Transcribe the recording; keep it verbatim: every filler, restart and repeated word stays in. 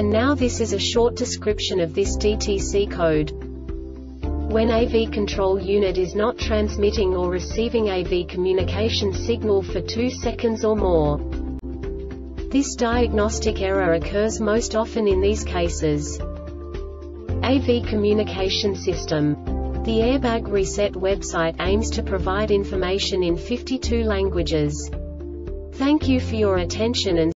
And now this is a short description of this D T C code. When A V control unit is not transmitting or receiving A V communication signal for two seconds or more. This diagnostic error occurs most often in these cases. A V communication system. The Airbag Reset website aims to provide information in fifty-two languages. Thank you for your attention and